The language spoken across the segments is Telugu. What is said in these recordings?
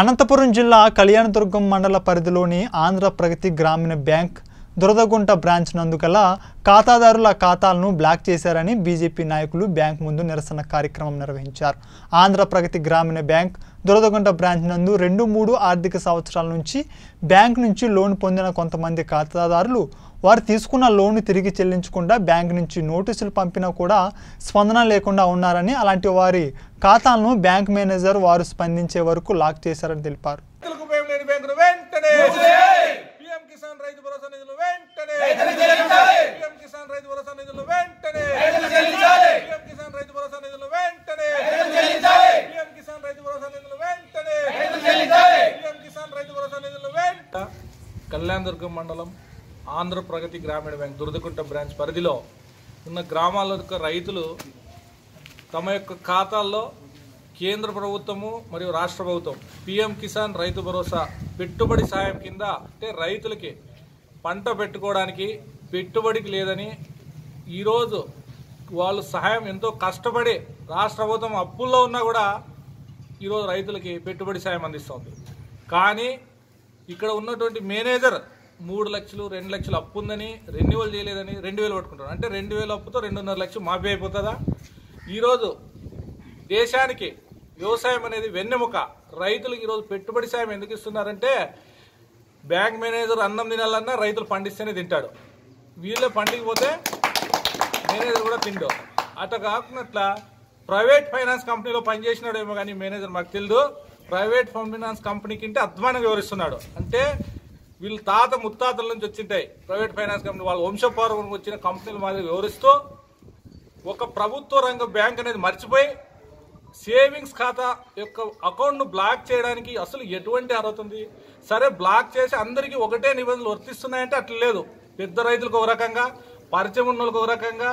అనంతపురం జిల్లా కళ్యాణదుర్గం మండల పరిధిలోని ఆంధ్ర ప్రగతి గ్రామీణ బ్యాంక్ దురదకుంట బ్రాంచ్ నందుకల ఖాతాదారుల ఖాతాలను బ్లాక్ చేశారని బీజేపీ నాయకులు బ్యాంక్ ముందు నిరసన కార్యక్రమం నిర్వహించారు. ఆంధ్ర ప్రగతి గ్రామీణ బ్యాంక్ దురదకుంట బ్రాంచ్ నందు 2-3 ఆర్థిక సంవత్సరాల నుంచి బ్యాంక్ నుంచి లోన్ పొందిన కొంతమంది ఖాతాదారులు వారు తీసుకున్న లోన్ తిరిగి చెల్లించకుండా బ్యాంక్ నుంచి నోటీసులు పంపినా కూడా స్పందన లేకుండా ఉన్నారని, అలాంటి వారి ఖాతాలను బ్యాంక్ మేనేజర్ వారు స్పందించే వరకు లాక్ చేశారని తెలిపారు. కళ్యాణదుర్గం మండలం ఆంధ్ర ప్రగతి గ్రామీణ బ్యాంక్ దురదకుంట బ్రాంచ్ పరిధిలో ఉన్న గ్రామాల యొక్క రైతులు తమ యొక్క ఖాతాల్లో కేంద్ర ప్రభుత్వము మరియు రాష్ట్ర ప్రభుత్వం పిఎం కిసాన్ రైతు భరోసా పెట్టుబడి సహాయం కింద అంటే రైతులకి పంట పెట్టుకోవడానికి పెట్టుబడికి లేదని ఈరోజు వాళ్ళు సహాయం ఎంతో కష్టపడి రాష్ట్ర ప్రభుత్వం అప్పుల్లో ఉన్నా కూడా ఈరోజు రైతులకి పెట్టుబడి సహాయం అందిస్తుంది. కానీ ఇక్కడ ఉన్నటువంటి మేనేజర్ 3 లక్షలు 2 లక్షలు అప్పు ఉందని రెన్యువల్ చేయలేదని 2,000 పట్టుకుంటారు. అంటే 2,000 అప్పుతో 2.5 లక్షలు మాఫీ అయిపోతుందా? ఈరోజు దేశానికి వ్యవసాయం అనేది వెన్నెముక. రైతులకు ఈరోజు పెట్టుబడి సాయం ఎందుకు ఇస్తున్నారంటే బ్యాంక్ మేనేజర్ అన్నం తినాలన్నా రైతులు పండిస్తేనే తింటాడు. వీళ్ళే పండికపోతే మేనేజర్ కూడా తిండు. అట్లా కాకుండా ప్రైవేట్ ఫైనాన్స్ కంపెనీలో పనిచేసినాడేమో కానీ మేనేజర్ మాకు తెలియదు. ప్రైవేట్ ఫైనాన్స్ కంపెనీ కంటే అధ్వానంగా వివరిస్తున్నాడు. అంటే వీళ్ళు తాత ముత్తాతల నుంచి వచ్చింటాయి ప్రైవేట్ ఫైనాన్స్ కంపెనీ, వాళ్ళు వంశపారంపర్యంగా వచ్చిన కంపెనీల మాదిరి వివరిస్తూ ఒక ప్రభుత్వ రంగ బ్యాంక్ అనేది మర్చిపోయి సేవింగ్స్ ఖాతా యొక్క అకౌంట్ను బ్లాక్ చేయడానికి అసలు ఎటువంటి అర్హత ఉంది? సరే, బ్లాక్ చేసి అందరికీ ఒకటే నిబంధనలు వర్తిస్తున్నాయంటే అట్లా లేదు. పెద్ద రైతులకు ఒక రకంగా, పరిచయం ఉన్న వాళ్ళకు ఒక రకంగా,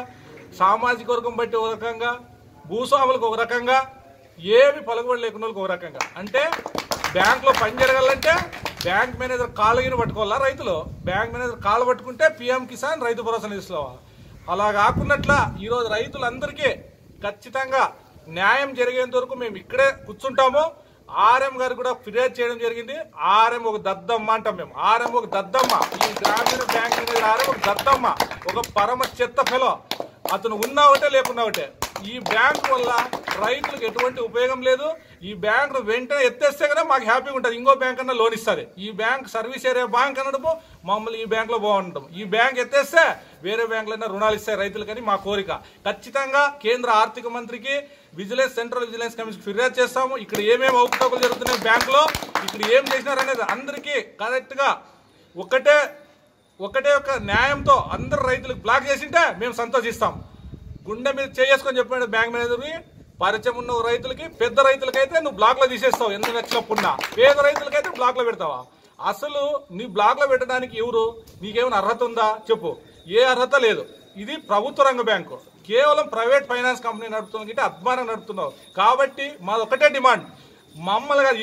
సామాజిక వర్గం బట్టి ఒక రకంగా, భూస్వాములకు ఒక రకంగా, ఏమి పలుకుబడి లేకున్న వాళ్ళకి ఒక రకంగా. అంటే బ్యాంక్లో పని జరగాలంటే బ్యాంక్ మేనేజర్ కాళ్ళగిన పట్టుకోవాలా? రైతులు బ్యాంక్ మేనేజర్ కాళ్ళు పట్టుకుంటే పిఎం కిసాన్ రైతు భరోసా నిలుస్తావా? అలా కాకున్నట్లా ఈరోజు రైతులందరికీ ఖచ్చితంగా న్యాయం జరిగేంత వరకు మేము ఇక్కడే కూర్చుంటాము. ఆర్ఎం గారు కూడా ఫిర్యాదు చేయడం జరిగింది. ఆర్ఎం ఒక దద్దమ్మ అంటాం మేము. ఆర్ఎం ఒక దద్దమ్మ. ఈ గ్రామీణ బ్యాంక్ మేనేజర్ ఆర్ఎం ఒక దద్దమ్మ, ఒక పరమ చెత్త ఫెలో. అతను ఉన్నా ఒకటే, లేకున్నా ఒకటే. ఈ బ్యాంక్ వల్ల రైతులకు ఎటువంటి ఉపయోగం లేదు. ఈ బ్యాంకు వెంటనే ఎత్తేస్తే కదా మాకు హ్యాపీగా ఉంటుంది, ఇంకో బ్యాంక్ అన్నా లోన్ ఇస్తుంది. ఈ బ్యాంక్ సర్వీస్ ఏరియా బ్యాంక్ అనడము మమ్మల్ని ఈ బ్యాంక్లో బాగుంటాం. ఈ బ్యాంక్ ఎత్తేస్తే వేరే బ్యాంకులైనా రుణాలు ఇస్తాయి రైతులకని మా కోరిక. ఖచ్చితంగా కేంద్ర ఆర్థిక మంత్రికి, విజిలెన్స్ సెంట్రల్ విజిలెన్స్ కమిషన్ ఫిర్యాదు చేస్తాము. ఇక్కడ ఏమేమి అవకతవకలు జరుగుతున్నాయి బ్యాంకులో, ఇక్కడ ఏం చేసినారనేది అందరికీ కరెక్ట్గా ఒకటే ఒక న్యాయంతో అందరు రైతులకు బ్లాక్ చేసింటే మేము సంతోషిస్తాం. గుండె మీద చేసుకొని చెప్పాడు బ్యాంక్ మేనేజర్ని. పరిచయం ఉన్న రైతులకి, పెద్ద రైతులకైతే నువ్వు బ్లాక్లో తీసేస్తావు ఎన్ని లక్షలప్పున్నా, పేద రైతులకైతే బ్లాక్లో పెడతావా? అసలు నీ బ్లాక్లో పెట్టడానికి ఎవరు? నీకేమైనా అర్హత ఉందా చెప్పు. ఏ అర్హత లేదు. ఇది ప్రభుత్వ రంగ బ్యాంకు. కేవలం ప్రైవేట్ ఫైనాన్స్ కంపెనీ నడుపుతున్నా అద్భుతంగా నడుపుతున్నావు. కాబట్టి మాది ఒకటే డిమాండ్, మమ్మల్ని కాదు,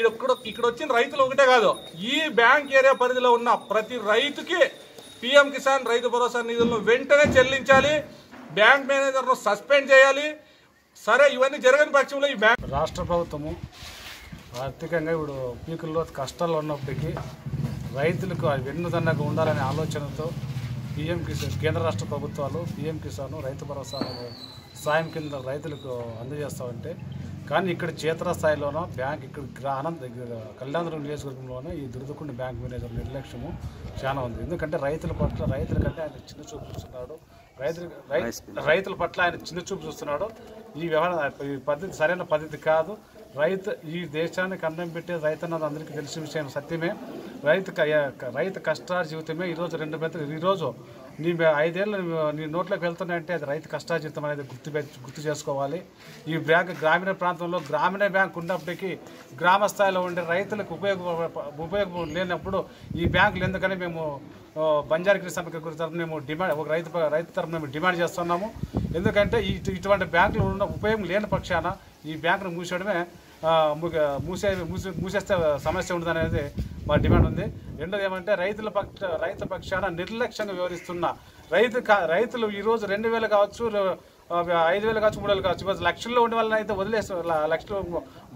ఇక్కడ వచ్చిన రైతులు ఒకటే కాదు, ఈ బ్యాంక్ ఏరియా పరిధిలో ఉన్న ప్రతి రైతుకి పిఎం కిసాన్ రైతు భరోసా నిధులను వెంటనే చెల్లించాలి. బ్యాంక్ మేనేజర్ను సస్పెండ్ చేయాలి. సరే, ఇవన్నీ జరగని పక్షంలో ఈ బ్యాంక్ రాష్ట్ర ప్రభుత్వము ఆర్థికంగా ఇప్పుడు పీకుల్లో కష్టాల్లో ఉన్నప్పటికీ రైతులకు వెన్నుదన్నగా ఉండాలనే ఆలోచనతో పిఎం కిసాన్ కేంద్ర రాష్ట్ర ప్రభుత్వాలు పిఎం కిసాన్ రైతు భరోసా సాయం కింద రైతులకు అందజేస్తామంటే, కానీ ఇక్కడ క్షేత్రస్థాయిలోనో బ్యాంక్ ఇక్కడ కళ్యాణదుర్గం నియోజకవర్గంలోనే ఈ దురదకుంట బ్యాంక్ మేనేజర్ నిర్లక్ష్యము చాలా ఉంది. ఎందుకంటే రైతుల పట్ల, రైతుల కంటే ఆయన చిన్న చూపు చూస్తున్నాడు. రైతుల పట్ల ఆయన చిన్న చూపు చూస్తున్నాడు. ఈ పద్ధతి సరైన పద్ధతి కాదు. రైతు ఈ దేశానికి అన్నం పెట్టే రైతు అన్నది అందరికీ తెలిసిన విషయం, సత్యమే. రైతు కష్టార్జితమే. ఈరోజు 2 మెతులు ఈరోజు నీ 5 ఏళ్ళు నీ నోట్లోకి వెళ్తున్నాయంటే అది రైతు కష్టార్జితం అనేది గుర్తు చేసుకోవాలి. ఈ బ్యాంక్ గ్రామీణ ప్రాంతంలో గ్రామీణ బ్యాంక్ ఉన్నప్పటికీ గ్రామ స్థాయిలో ఉండే రైతులకు ఉపయోగం లేనప్పుడు ఈ బ్యాంకులు ఎందుకని మేము బంజారా గిరి సమితి తరఫున మేము డిమాండ్, ఒక రైతు తరఫున మేము డిమాండ్ చేస్తున్నాము. ఎందుకంటే ఇటువంటి బ్యాంకులు ఉన్న ఉపయోగం లేని పక్షాన ఈ బ్యాంకును మూసేస్తే సమస్య ఉండదనేది మా డిమాండ్ ఉంది. రెండోది ఏమంటే రైతు పక్షాన నిర్లక్ష్యంగా వివరిస్తున్న రైతులు ఈరోజు 2,000 కావచ్చు, 5,000 కావచ్చు, 3,000 కావచ్చు, లక్షల్లో ఉండే వాళ్ళని అయితే వదిలేస్తారు. లక్షలు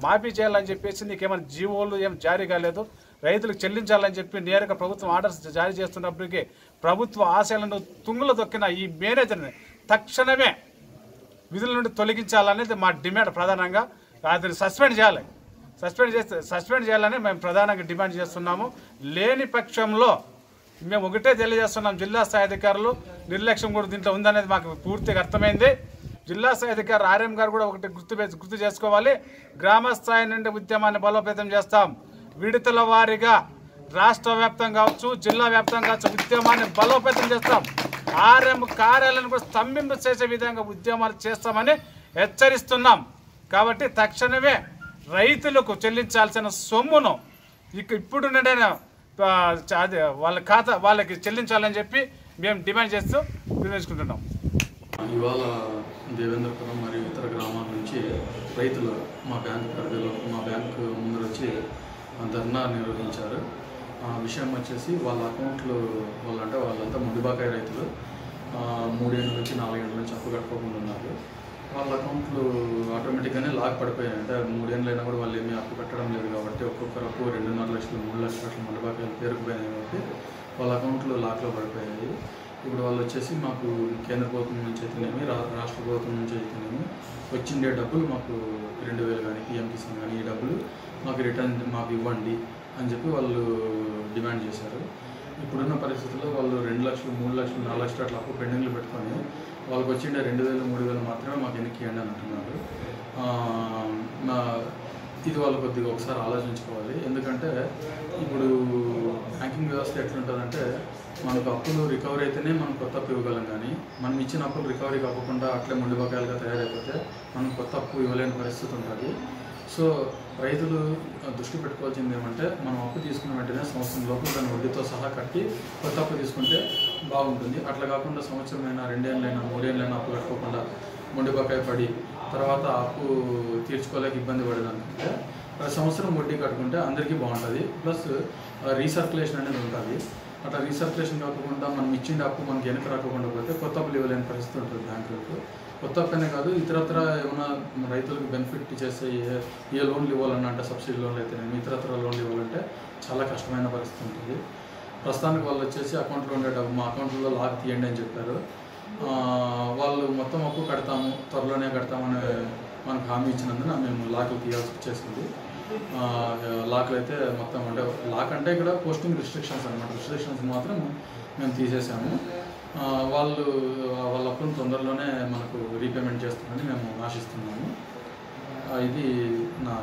మాఫీ చేయాలని చెప్పేసి నీకేమైనా జీవోలు ఏం జారీ కాలేదు, రైతులకు చెల్లించాలని చెప్పి నేరుగా ప్రభుత్వం ఆర్డర్స్ జారీ చేస్తున్నప్పటికీ ప్రభుత్వ ఆశయాలను తుంగులు దొక్కిన ఈ మేనేజర్ని తక్షణమే విధుల నుండి తొలగించాలనేది మా డిమాండ్. ప్రధానంగా అతను సస్పెండ్ చేయాలి, సస్పెండ్ చేయాలని మేము ప్రధానంగా డిమాండ్ చేస్తున్నాము. లేని పక్షంలో మేము ఒకటే తెలియజేస్తున్నాం, జిల్లా స్థాయి అధికారులు నిర్లక్ష్యం కూడా దీంట్లో ఉందనేది మాకు పూర్తిగా అర్థమైంది. జిల్లా స్థాయి అధికారి ఆర్ఎం గారు కూడా ఒకటి గుర్తు చేసుకోవాలి, గ్రామ స్థాయి నుండి ఉద్యమాన్ని బలోపేతం చేస్తాం, విడతల వారీగా రాష్ట్ర వ్యాప్తం కావచ్చు జిల్లా వ్యాప్తం కావచ్చు ఉద్యమాన్ని బలోపేతం చేస్తాం, ఆర్ఎం కార్యాలయాన్ని కూడా స్తంభింప చేసే విధంగా ఉద్యమాలు చేస్తామని హెచ్చరిస్తున్నాం. కాబట్టి తక్షణమే రైతులకు చెల్లించాల్సిన సొమ్మును ఇప్పుడు వాళ్ళ ఖాతా వాళ్ళకి చెల్లించాలని చెప్పి మేము డిమాండ్ చేస్తూ నిర్ణయించుకుంటున్నాం. ఇవాళ దేవేంద్రపురం మరియు ఇతర గ్రామాల నుంచి రైతులు మా బ్యాంకు ముందర వచ్చి ధర్నా నిర్వహించారు. విషయం వచ్చేసి వాళ్ళ అకౌంట్లు వాళ్ళంతా ముడిబాకాయ రైతులు 3 ఏళ్ళ నుంచి 4 ఏళ్ళ నుంచి అప్పు కట్టుకోకుండా ఉన్నారు. వాళ్ళ అకౌంట్లు ఆటోమేటిక్గానే లాక్ పడిపోయాయి. అంటే 3 ఏళ్ళైనా కూడా వాళ్ళు ఏమీ అప్పు కట్టడం లేదు కాబట్టి ఒక్కొక్కరు అప్పు 2.5 లక్షలు 3 లక్షల ముడిబాకాయలు పేరుకుపోయాయి కాబట్టి వాళ్ళ అకౌంట్లు లాక్లో పడిపోయాయి. ఇప్పుడు వాళ్ళు వచ్చేసి మాకు కేంద్ర ప్రభుత్వం నుంచి అయితేనేమి రాష్ట్ర ప్రభుత్వం నుంచి అయితేనేమి వచ్చిండే డబ్బులు మాకు 2000 కానీ పిఎం కిసాన్ కానీ ఈ డబ్బులు మాకు రిటర్న్ మాకు ఇవ్వండి అని చెప్పి వాళ్ళు డిమాండ్ చేశారు. ఇప్పుడున్న పరిస్థితుల్లో వాళ్ళు 2 లక్షలు 3 లక్షలు 4 లక్షలు అట్లా అప్పు పెండింగ్లు పెట్టుకొని వాళ్ళకి వచ్చిండే 2000 3 వేలు మాత్రమే మాకు వెనక్కి ఇవ్వండి అని అంటున్నారు. ఇది వాళ్ళు కొద్దిగా ఒకసారి ఆలోచించుకోవాలి. ఎందుకంటే ఇప్పుడు బ్యాంకింగ్ వ్యవస్థ ఎట్లుంటుందంటే మనకు అప్పులు రికవరీ అయితేనే మనం కొత్త అప్పు ఇవ్వగలం, కానీ మనం ఇచ్చిన అప్పులు రికవరీ కాకుండా అట్లే ముండిబకాయలుగా తయారైపోతే మనం కొత్త అప్పు ఇవ్వలేని పరిస్థితి ఉంటుంది. సో రైతులు దృష్టి పెట్టుకోవాల్సింది ఏమంటే మనం అప్పు తీసుకున్న వెంటనే సంవత్సరం లోపు దాని వడ్డీతో సహా కట్టి కొత్త అప్పు తీసుకుంటే బాగుంటుంది. అట్లా కాకుండా సంవత్సరమైనా 2 ఏళ్ళైనా 3 ఏళ్ళైనా అప్పు కట్టుకోకుండా ముండిబకాయ పడి తర్వాత అప్పు తీర్చుకోలేక ఇబ్బంది పడేదానికంటే ప్రతి సంవత్సరం వడ్డీ కట్టుకుంటే అందరికీ బాగుంటుంది. ప్లస్ రీసర్క్యులేషన్ అనేది ఉంటుంది. అట్లా రీసర్క్యులేషన్ కాకుండా మనం ఇచ్చిన అప్పు మనకి వెనక రాకుండా పోతే కొత్త అప్పులు ఇవ్వలేని పరిస్థితి ఉంటుంది బ్యాంకులకు. కొత్త అప్పునే కాదు, ఇతరత్ర ఏమైనా రైతులకు బెనిఫిట్ చేసే ఏ లోన్లు ఇవ్వాలన్నా అంటే సబ్సిడీ లోన్లు అయితేనేమి ఇతరత్ర లోన్లు ఇవ్వాలంటే చాలా కష్టమైన పరిస్థితి ఉంటుంది. ప్రస్తుతానికి వాళ్ళు వచ్చేసి అకౌంట్లో ఉండే డబ్బు మా అకౌంట్లో లాక్ తీయండి అని చెప్పారు. వాళ్ళు మొత్తం అప్పు కడతాము త్వరలోనే కడతామని మనకు హామీ ఇచ్చినందున మేము లాక్లు తీయాల్సి వచ్చేసింది. లాక్లు అయితే మొత్తం అంటే లాక్ అంటే ఇక్కడ పోస్టింగ్ రిస్ట్రిక్షన్స్ అనమాట, రిస్ట్రిక్షన్స్ మాత్రం మేము తీసేసాము. వాళ్ళ అప్పును తొందరలోనే మనకు రీపేమెంట్ చేస్తామని మేము ఆశిస్తున్నాము. ఇది నా